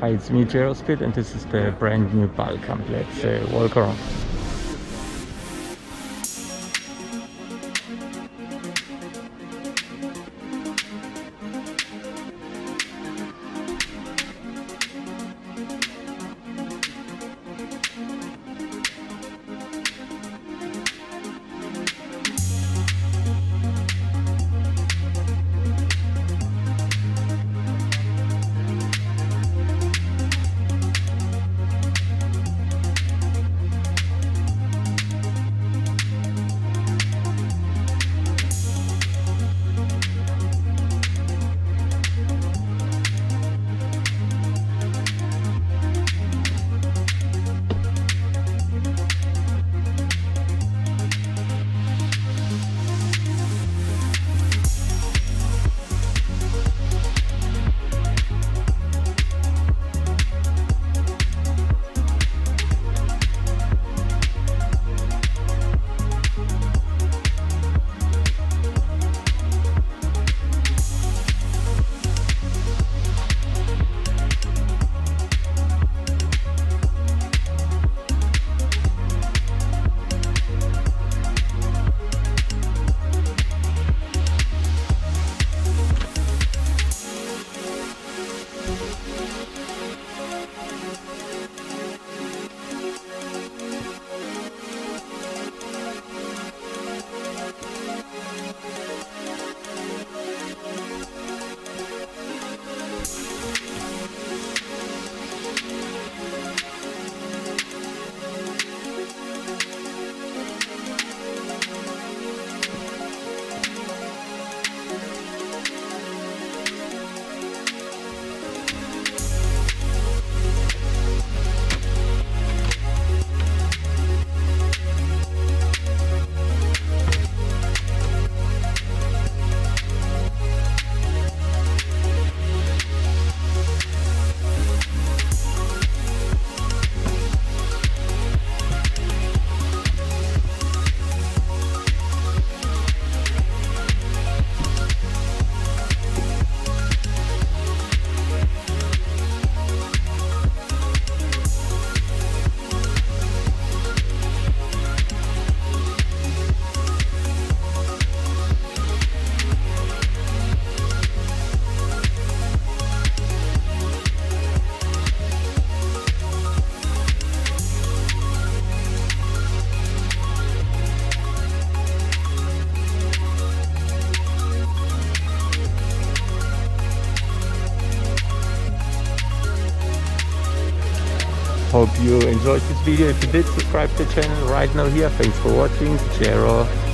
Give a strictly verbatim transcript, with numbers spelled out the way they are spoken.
Hi, it's me, Jaro Speed, and this is the brand new Balcamp. Let's uh, walk around. Hope you enjoyed this video. If you did, subscribe to the channel right now here. Thanks for watching. Jaro.